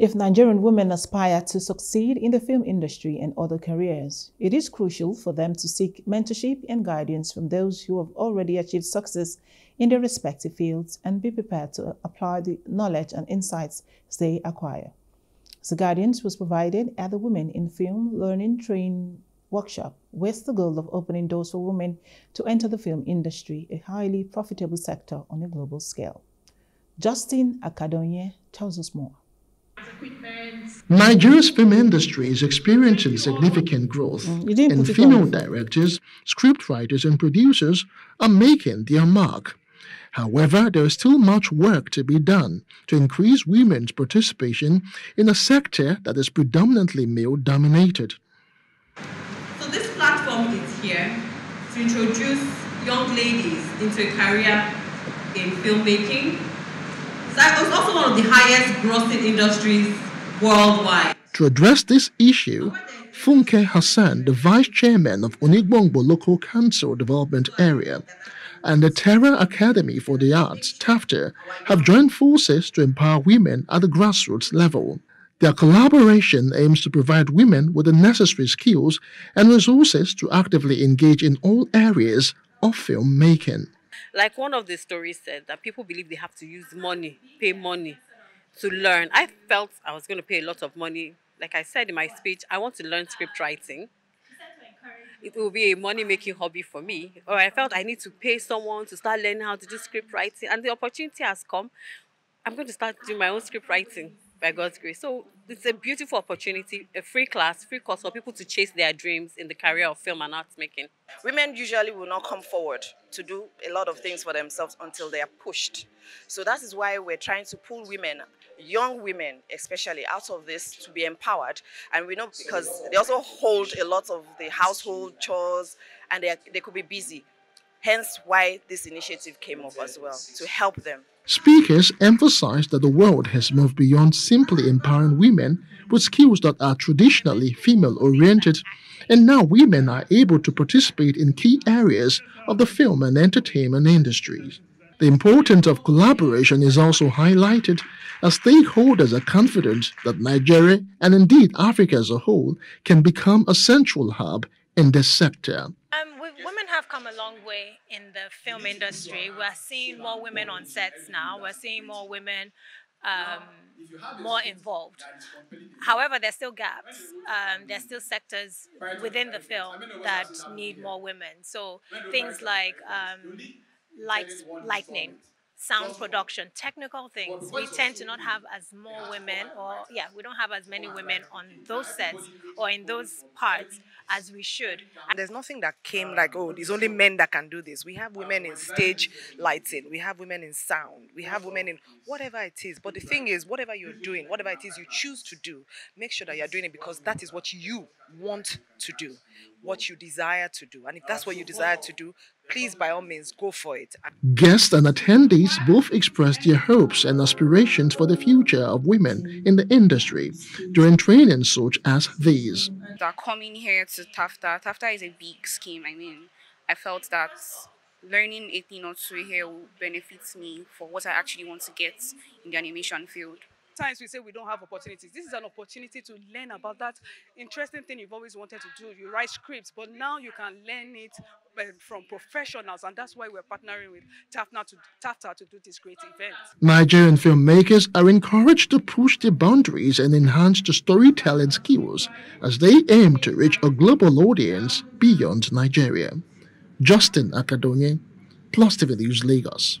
If Nigerian women aspire to succeed in the film industry and other careers, it is crucial for them to seek mentorship and guidance from those who have already achieved success in their respective fields and be prepared to apply the knowledge and insights they acquire. The guidance was provided at the Women in Film Learning Training Workshop with the goal of opening doors for women to enter the film industry, a highly profitable sector on a global scale. Justin Akadonye tells us more. Nigeria's film industry is experiencing significant growth, and female directors, scriptwriters, and producers are making their mark. However, there is still much work to be done to increase women's participation in a sector that is predominantly male-dominated. So this platform is here to introduce young ladies into a career in filmmaking. It's also one of the highest grossing industries worldwide. To address this issue, Funke Hassan, the Vice Chairman of Onigbongbo Local Council Development Area, and the Terra Academy for the Arts, TAFTA, have joined forces to empower women at the grassroots level. Their collaboration aims to provide women with the necessary skills and resources to actively engage in all areas of filmmaking. Like one of the stories said, that people believe they have to use money, pay money to learn. I felt I was going to pay a lot of money. Like I said in my speech, I want to learn script writing. It will be a money-making hobby for me. Or I felt I need to pay someone to start learning how to do script writing. And the opportunity has come. I'm going to start doing my own script writing by God's grace. So it's a beautiful opportunity, a free class, free course for people to chase their dreams in the career of film and art making. Women usually will not come forward to do a lot of things for themselves until they are pushed. So that is why we're trying to pull women, young women especially, out of this to be empowered. And we know because they also hold a lot of the household chores and they could be busy. Hence why this initiative came up as well, to help them. Speakers emphasized that the world has moved beyond simply empowering women with skills that are traditionally female-oriented, and now women are able to participate in key areas of the film and entertainment industries. The importance of collaboration is also highlighted as stakeholders are confident that Nigeria, and indeed Africa as a whole, can become a central hub in this sector. Women have come a long way in the film industry. We're seeing more women on sets now. We're seeing more women more involved. However, there's still gaps. There's still sectors within the film that need more women. So things like lightning, sound production, technical things. We tend to not have as more women or, yeah, we don't have as many women on those sets or in those parts as we should. And there's nothing that came like, oh, it's only men that can do this. We have women in stage lighting. We have women in sound. We have women in whatever it is. But the thing is, whatever you're doing, whatever it is you choose to do, make sure that you're doing it because that is what you want to do, what you desire to do. And if that's what you desire to do, please, by all means, go for it. Guests and attendees both expressed their hopes and aspirations for the future of women in the industry during trainings such as these. They're coming here to TAFTA. TAFTA is a big scheme. I mean, I felt that learning a thing or two here will benefit me for what I actually want to get in the animation field. Sometimes we say we don't have opportunities. This is an opportunity to learn about that interesting thing you've always wanted to do. You write scripts, but now you can learn it from professionals, and that's why we're partnering with TAFTA to do this great event. Nigerian filmmakers are encouraged to push the boundaries and enhance the storytelling skills as they aim to reach a global audience beyond Nigeria. Justin Akadonye, Plus TV News Lagos.